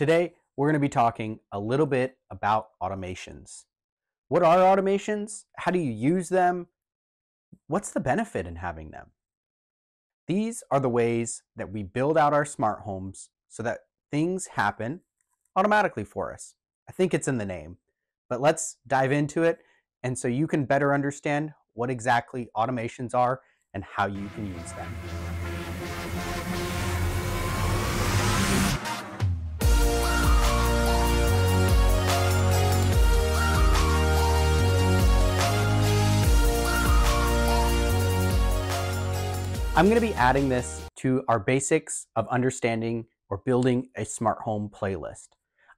Today, we're going to be talking a little bit about automations. What are automations? How do you use them? What's the benefit in having them? These are the ways that we build out our smart homes so that things happen automatically for us. I think it's in the name, but let's dive into it, and so you can better understand what exactly automations are and how you can use them. I'm going to be adding this to our basics of understanding or building a smart home playlist.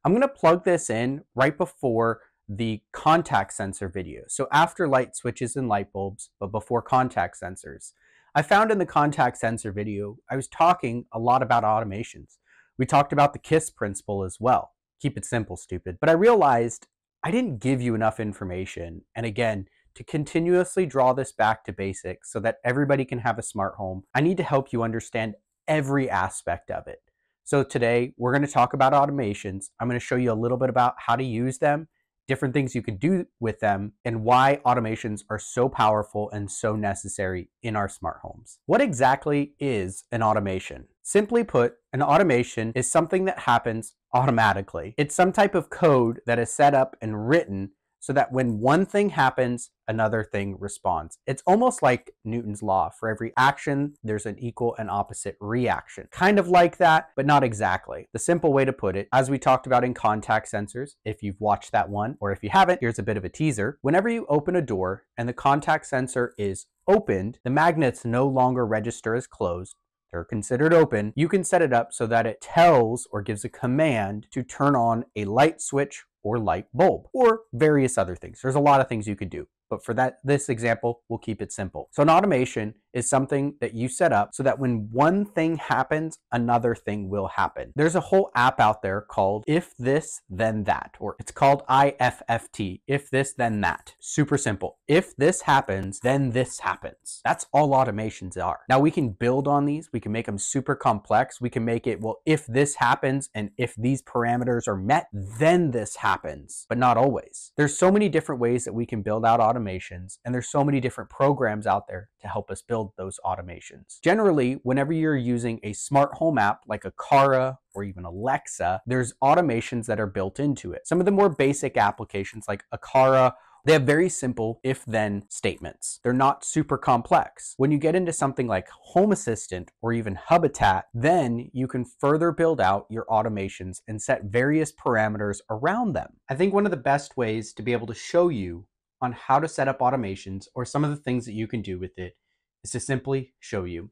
I'm going to plug this in right before the contact sensor video. So after light switches and light bulbs, but before contact sensors. I found in the contact sensor video, I was talking a lot about automations. We talked about the KISS principle as well. Keep it simple, stupid. But I realized I didn't give you enough information. And again, to continuously draw this back to basics so that everybody can have a smart home, I need to help you understand every aspect of it. So today we're going to talk about automations. I'm going to show you a little bit about how to use them, different things you can do with them, and why automations are so powerful and so necessary in our smart homes. What exactly is an automation? Simply put, an automation is something that happens automatically. It's some type of code that is set up and written so that when one thing happens, another thing responds. It's almost like Newton's law. For every action, there's an equal and opposite reaction. Kind of like that, but not exactly. The simple way to put it, as we talked about in contact sensors, if you've watched that one, or if you haven't, here's a bit of a teaser. Whenever you open a door and the contact sensor is opened, the magnets no longer register as closed. They're considered open. You can set it up so that it tells or gives a command to turn on a light switch or light bulb, or various other things. There's a lot of things you could do, but for this example, we'll keep it simple. So an automation is something that you set up so that when one thing happens, another thing will happen. There's a whole app out there called If This, Then That, or it's called IFTTT, If This, Then That. Super simple. If this happens, then this happens. That's all automations are. Now we can build on these. We can make them super complex. We can make it, well, if this happens and if these parameters are met, then this happens, but not always. There's so many different ways that we can build out automations, and there's so many different programs out there to help us build those automations. Generally, whenever you're using a smart home app like Aqara or even Alexa, there's automations that are built into it. Some of the more basic applications like Aqara, they have very simple if-then statements. They're not super complex. When you get into something like Home Assistant or even Hubitat, then you can further build out your automations and set various parameters around them. I think one of the best ways to be able to show you on how to set up automations or some of the things that you can do with it is to simply show you.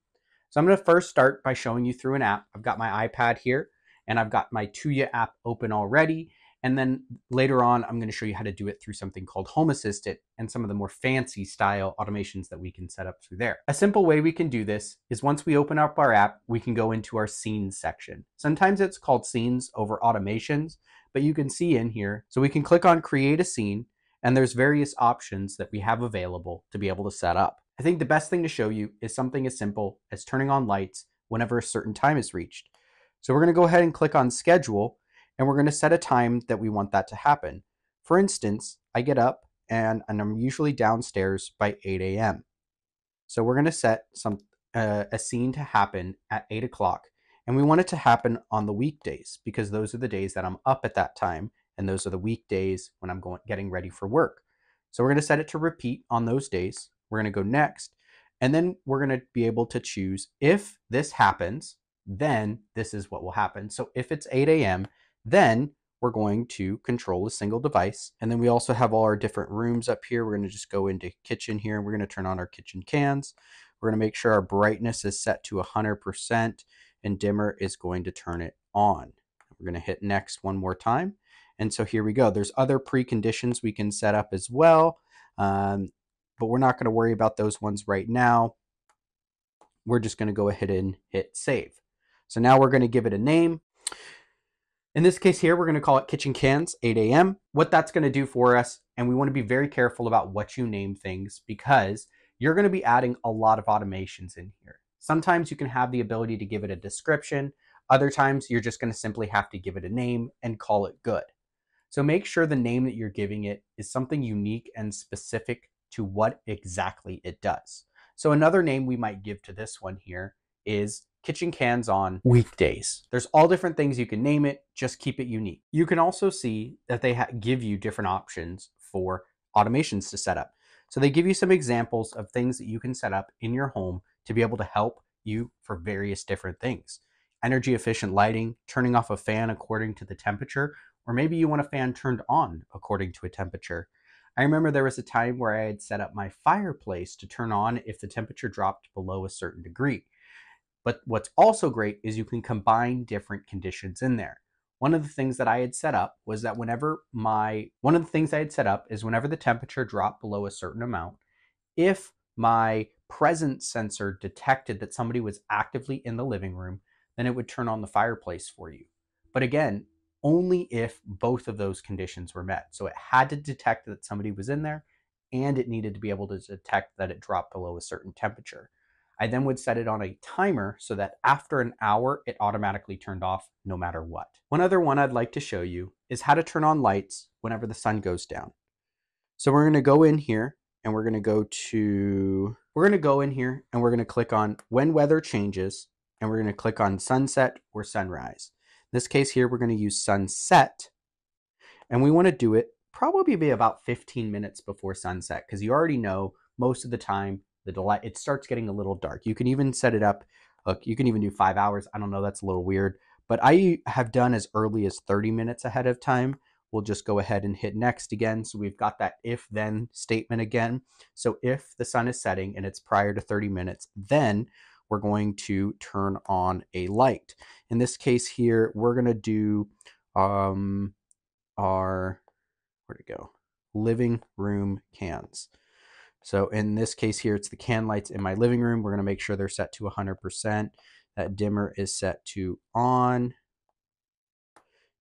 So I'm going to first start by showing you through an app. I've got my iPad here and I've got my Tuya app open already. And then later on, I'm going to show you how to do it through something called Home Assistant and some of the more fancy style automations that we can set up through there. A simple way we can do this is once we open up our app, we can go into our scenes section. Sometimes it's called scenes over automations, but you can see in here. So we can click on create a scene, and there's various options that we have available to be able to set up. I think the best thing to show you is something as simple as turning on lights whenever a certain time is reached. So we're going to go ahead and click on schedule, and we're going to set a time that we want that to happen. For instance, I get up and I'm usually downstairs by 8 a.m. So we're going to set a scene to happen at 8 o'clock, and we want it to happen on the weekdays because those are the days that I'm up at that time, and those are the weekdays when I'm getting ready for work. So we're going to set it to repeat on those days. We're going to go next, and then we're going to be able to choose if this happens, then this is what will happen. So if it's 8 a.m., then we're going to control a single device. And then we also have all our different rooms up here. We're going to just go into kitchen here, and we're going to turn on our kitchen cans. We're going to make sure our brightness is set to 100%, and dimmer is going to turn it on. We're going to hit next one more time. And so here we go. There's other preconditions we can set up as well. But we're not going to worry about those ones right now. We're just going to go ahead and hit save. So now we're going to give it a name. In this case here, we're going to call it Kitchen Cans 8 a.m. What that's going to do for us, and we want to be very careful about what you name things because you're going to be adding a lot of automations in here. Sometimes you can have the ability to give it a description. Other times you're just going to simply have to give it a name and call it good. So make sure the name that you're giving it is something unique and specific to what exactly it does. So another name we might give to this one here is kitchen cans on weekdays. There's all different things you can name it, just keep it unique. You can also see that they give you different options for automations to set up. So they give you some examples of things that you can set up in your home to be able to help you for various different things. Energy efficient lighting, turning off a fan according to the temperature, or maybe you want a fan turned on according to a temperature. I remember there was a time where I had set up my fireplace to turn on if the temperature dropped below a certain degree. But what's also great is you can combine different conditions in there. One of the things I had set up is whenever the temperature dropped below a certain amount, if my presence sensor detected that somebody was actively in the living room, then it would turn on the fireplace for you. But again, only if both of those conditions were met. So it had to detect that somebody was in there, and it needed to be able to detect that it dropped below a certain temperature. I then would set it on a timer so that after an hour, it automatically turned off no matter what. One other one I'd like to show you is how to turn on lights whenever the sun goes down. So we're gonna go in here and we're gonna click on when weather changes, and we're gonna click on sunset or sunrise. In this case here, we're gonna use sunset, and we wanna do it probably be about 15 minutes before sunset, because you already know most of the time it starts getting a little dark. You can even set it up, look, you can even do 5 hours. I don't know, that's a little weird, but I have done as early as 30 minutes ahead of time. We'll just go ahead and hit next again. So we've got that if then statement again. So if the sun is setting and it's prior to 30 minutes, then we're going to turn on a light. In this case here, we're going to do where'd it go? Living room cans. So in this case here, it's the can lights in my living room. We're going to make sure they're set to 100%. That dimmer is set to on.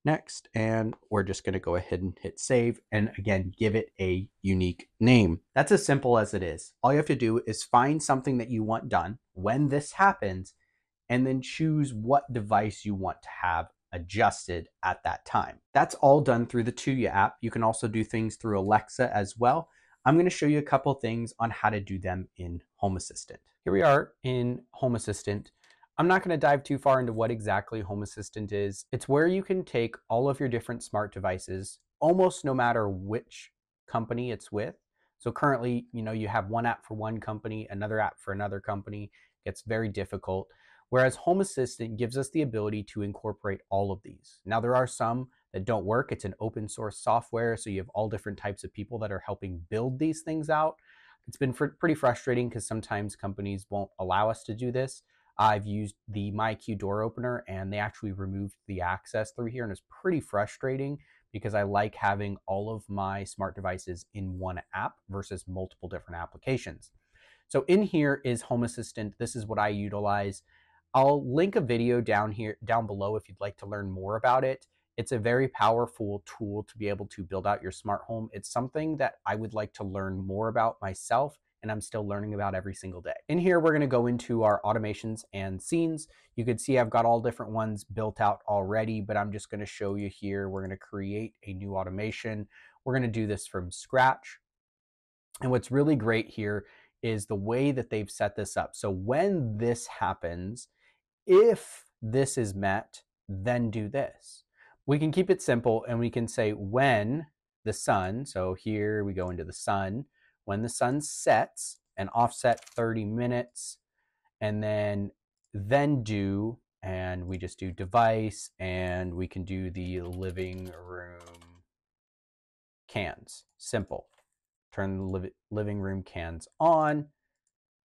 Next, and we're just going to go ahead and hit save, and again, give it a unique name. That's as simple as it is. All you have to do is find something that you want done when this happens, and then choose what device you want to have adjusted at that time. That's all done through the Tuya app. You can also do things through Alexa as well. I'm going to show you a couple things on how to do them in Home Assistant. Here we are in Home Assistant. I'm not going to dive too far into what exactly Home Assistant is. It's where you can take all of your different smart devices, almost no matter which company it's with. So currently, you know, you have one app for one company, another app for another company. It's very difficult. Whereas Home Assistant gives us the ability to incorporate all of these. Now, there are some that don't work. It's an open source software, so you have all different types of people that are helping build these things out. It's been pretty frustrating because sometimes companies won't allow us to do this. I've used the MyQ door opener, and they actually removed the access through here, and it's pretty frustrating because I like having all of my smart devices in one app versus multiple different applications. So in here is Home Assistant. This is what I utilize. I'll link a video down below if you'd like to learn more about it. It's a very powerful tool to be able to build out your smart home. It's something that I would like to learn more about myself, and I'm still learning about every single day. In here, we're gonna go into our automations and scenes. You can see I've got all different ones built out already, but I'm just gonna show you here. We're gonna create a new automation. We're gonna do this from scratch. And what's really great here is the way that they've set this up. So when this happens, if this is met, then do this. We can keep it simple, and we can say when the sun, so here we go into the sun, when the sun sets, and offset 30 minutes, and then do, and we just do device, and we can do the living room cans, simple. Turn the living room cans on.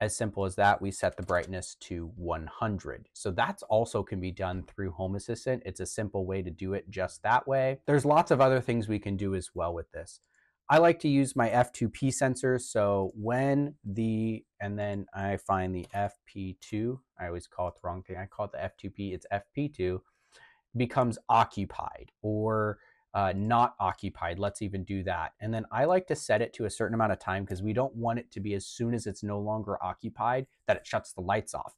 As simple as that. We set the brightness to 100. So that's also can be done through Home Assistant. It's a simple way to do it just that way. There's lots of other things we can do as well with this. I like to use my F2P sensor. So and then I find the FP2. I always call it the wrong thing. I call it the F2P. It's FP2. Becomes occupied or not occupied. Let's even do that. And then I like to set it to a certain amount of time because we don't want it to be as soon as it's no longer occupied that it shuts the lights off.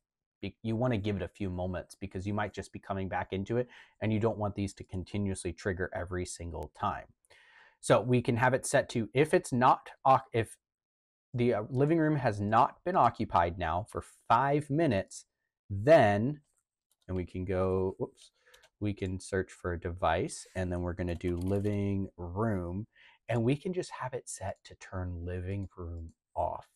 you want to give it a few moments, because you might just be coming back into it and you don't want these to continuously trigger every single time. So we can have it set to, if it's not, if the living room has not been occupied now for 5 minutes, then, and we can go, whoops, we can search for a device, and then we're going to do living room, and we can just have it set to turn living room off.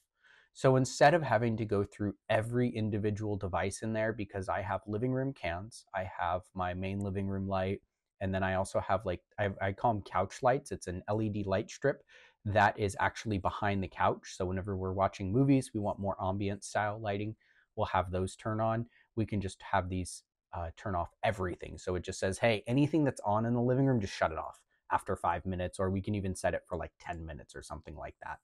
So instead of having to go through every individual device in there, because I have living room cans, I have my main living room light, and then I also have, like, I call them couch lights. It's an LED light strip that is actually behind the couch. So whenever we're watching movies, we want more ambient style lighting. We'll have those turn on. We can just have these turn off everything. So it just says, hey, anything that's on in the living room, just shut it off after 5 minutes, or we can even set it for like 10 minutes or something like that.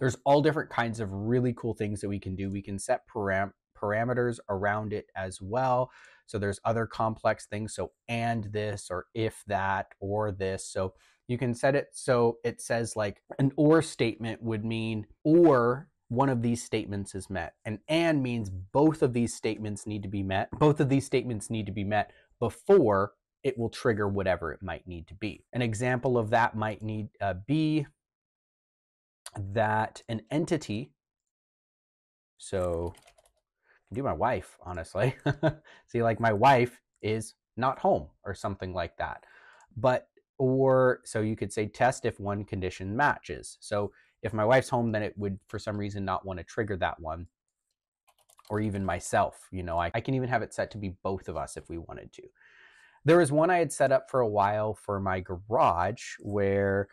There's all different kinds of really cool things that we can do. We can set parameters around it as well. So there's other complex things. So and this, or if that, or this. So you can set it so it says, like, an or statement would mean or one of these statements is met. An and means both of these statements need to be met. Both of these statements need to be met before it will trigger whatever it might need to be. An example of that might need be that an entity, so I can do my wife, honestly. See, like, my wife is not home or something like that. But, or, so you could say test if one condition matches. So if my wife's home, then it would, for some reason, not want to trigger that one. Or even myself, you know, I can even have it set to be both of us if we wanted to. There was one I had set up for a while for my garage where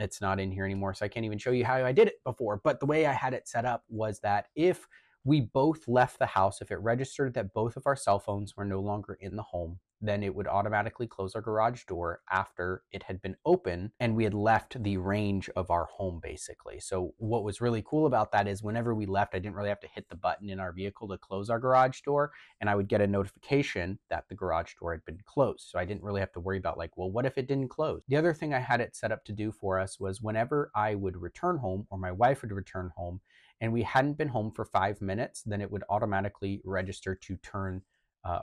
it's not in here anymore, so I can't even show you how I did it before. But the way I had it set up was that if we both left the house, if it registered that both of our cell phones were no longer in the home, then it would automatically close our garage door after it had been open and we had left the range of our home, basically. So what was really cool about that is whenever we left, I didn't really have to hit the button in our vehicle to close our garage door, and I would get a notification that the garage door had been closed. So I didn't really have to worry about, like, well, what if it didn't close? The other thing I had it set up to do for us was whenever I would return home, or my wife would return home, and we hadn't been home for 5 minutes, then it would automatically register to turn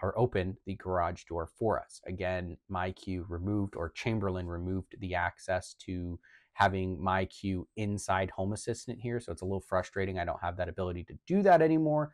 or open the garage door for us. Again, MyQ removed, or Chamberlain removed, the access to having MyQ inside Home Assistant here. So it's a little frustrating. I don't have that ability to do that anymore.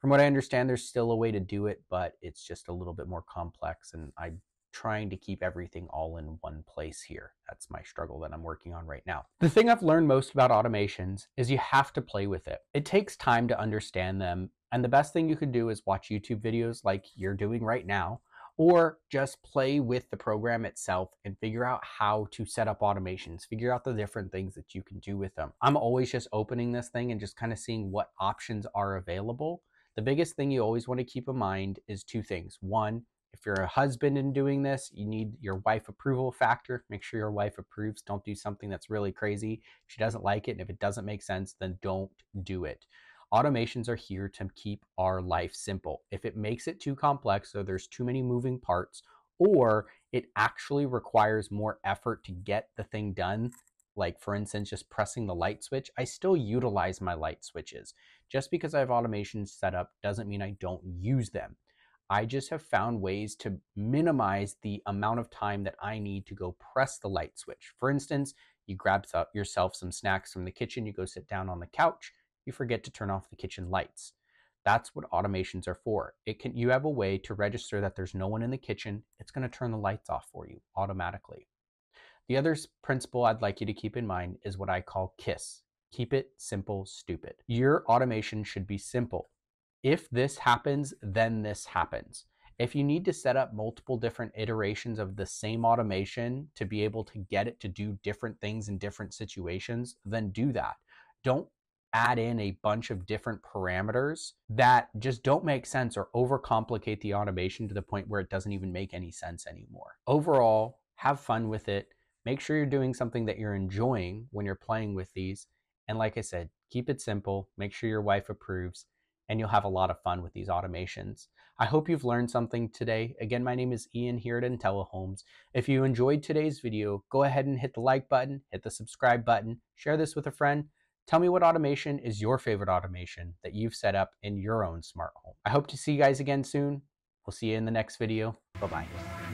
From what I understand, there's still a way to do it, but it's just a little bit more complex, and I'm trying to keep everything all in one place here. That's my struggle that I'm working on right now. The thing I've learned most about automations is you have to play with it. It takes time to understand them. And the best thing you can do is watch YouTube videos like you're doing right now, or just play with the program itself and figure out how to set up automations, figure out the different things that you can do with them. I'm always just opening this thing and just kind of seeing what options are available. The biggest thing you always want to keep in mind is two things. One, if you're a husband and doing this, you need your wife approval factor. Make sure your wife approves. Don't do something that's really crazy. She doesn't like it, and if it doesn't make sense, then don't do it. Automations are here to keep our life simple. If it makes it too complex, or there's too many moving parts, or it actually requires more effort to get the thing done, like, for instance, just pressing the light switch, I still utilize my light switches. Just because I have automations set up doesn't mean I don't use them. I just have found ways to minimize the amount of time that I need to go press the light switch. For instance, you grab yourself some snacks from the kitchen, you go sit down on the couch, you forget to turn off the kitchen lights. That's what automations are for. You have a way to register that there's no one in the kitchen. It's going to turn the lights off for you automatically. The other principle I'd like you to keep in mind is what I call KISS. Keep it simple, stupid. Your automation should be simple. If this happens, then this happens. If you need to set up multiple different iterations of the same automation to be able to get it to do different things in different situations, then do that. Don't add in a bunch of different parameters that just don't make sense, or overcomplicate the automation to the point where it doesn't even make any sense anymore. Overall, have fun with it. Make sure you're doing something that you're enjoying when you're playing with these. And like I said, keep it simple. Make sure your wife approves, and you'll have a lot of fun with these automations. I hope you've learned something today. Again, my name is Ian here at IntelliHomes. If you enjoyed today's video, go ahead and hit the like button, hit the subscribe button, share this with a friend. Tell me what automation is your favorite automation that you've set up in your own smart home. I hope to see you guys again soon. We'll see you in the next video. Bye-bye.